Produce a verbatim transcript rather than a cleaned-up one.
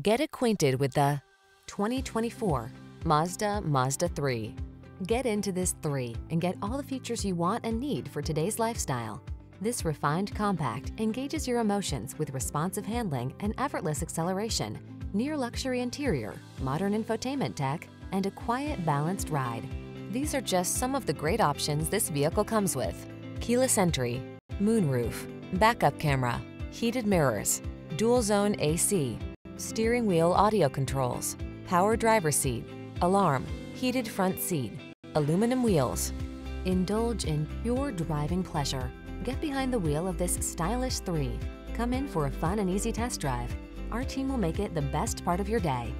Get acquainted with the twenty twenty-four Mazda Mazda three. Get into this three and get all the features you want and need for today's lifestyle. This refined compact engages your emotions with responsive handling and effortless acceleration, near-luxury interior, modern infotainment tech, and a quiet, balanced ride. These are just some of the great options this vehicle comes with: keyless entry, moonroof, backup camera, heated mirrors, dual-zone A C, steering wheel audio controls, power driver seat, alarm, heated front seat, aluminum wheels. Indulge in pure driving pleasure. Get behind the wheel of this stylish three. Come in for a fun and easy test drive. Our team will make it the best part of your day.